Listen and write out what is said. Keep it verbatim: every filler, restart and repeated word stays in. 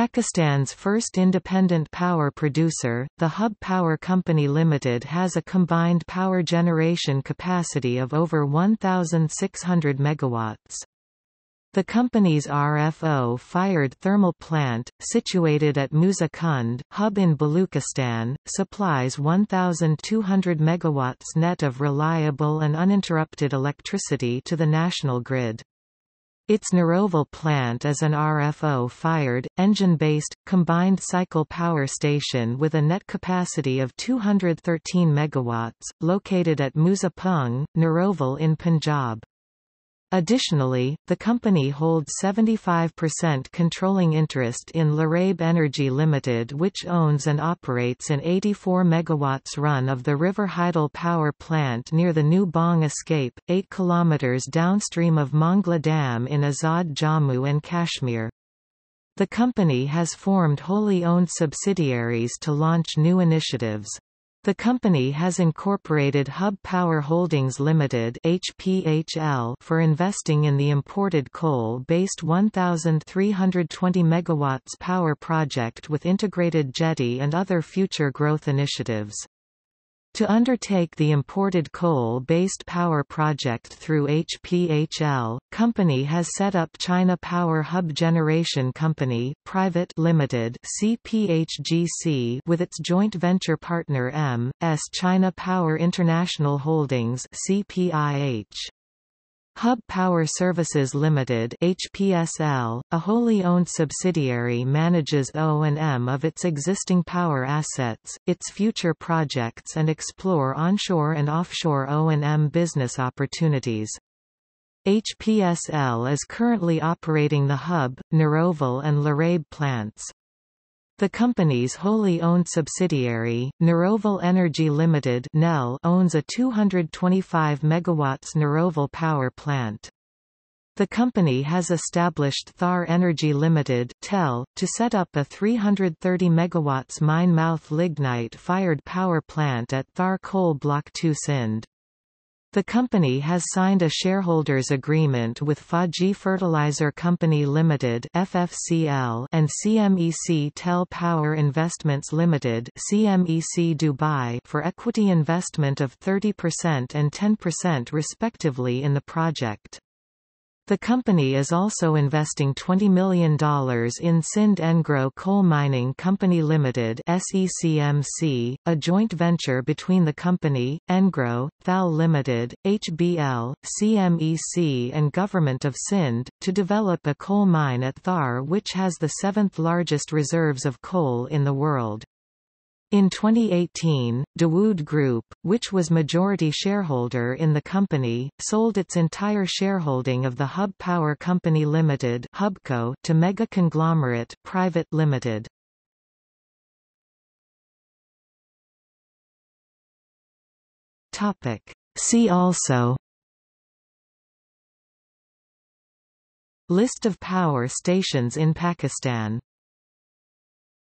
Pakistan's first independent power producer, the Hub Power Company Limited has a combined power generation capacity of over one thousand six hundred megawatts. The company's R F O-fired thermal plant, situated at Mouza Kund, Hub in Baluchistan, supplies one thousand two hundred megawatts net of reliable and uninterrupted electricity to the national grid. Its Narowal plant is an R F O-fired, engine-based, combined-cycle power station with a net capacity of two hundred thirteen megawatts, located at Mouza Poong, Narowal in Punjab. Additionally, the company holds seventy-five percent controlling interest in Laraib Energy Limited, which owns and operates an eighty-four megawatts run-of-the-river Hydel power plant near the New Bong Escape, eight kilometers downstream of Mangla Dam in Azad Jammu and Kashmir. The company has formed wholly owned subsidiaries to launch new initiatives. The company has incorporated Hub Power Holdings Limited (H P H L) for investing in the imported coal-based one thousand three hundred twenty megawatts power project with integrated jetty and other future growth initiatives. To undertake the imported coal-based power project through H P H L, company has set up China Power Hub Generation Company Private Limited (C P H G C) with its joint venture partner M S China Power International Holdings (C P I H). Hub Power Services Limited (H P S L), a wholly owned subsidiary, manages O and M of its existing power assets, its future projects and explore onshore and offshore O and M business opportunities. H P S L is currently operating the Hub, Narowal and Laraib plants. The company's wholly owned subsidiary, Narowal Energy Limited (N E L), owns a two hundred twenty-five megawatts Narowal power plant. The company has established Thar Energy Limited (T E L) to set up a three hundred thirty megawatts mine-mouth lignite-fired power plant at Thar Coal Block two Sindh. The company has signed a shareholders agreement with Faji Fertilizer Company Limited (F F C L) and C M E C Tel Power Investments Limited (C M E C Dubai) for equity investment of thirty percent and ten percent respectively in the project. The company is also investing twenty million dollars in Sindh-Engro Coal Mining Company Limited (S E C M C), a joint venture between the company, Engro, Thal Limited, H B L, C M E C and Government of Sindh, to develop a coal mine at Thar which has the seventh largest reserves of coal in the world. In twenty eighteen, Dawood Group, which was majority shareholder in the company, sold its entire shareholding of the Hub Power Company Limited (Hubco) to Mega Conglomerate Private Limited. Topic: See also List of power stations in Pakistan.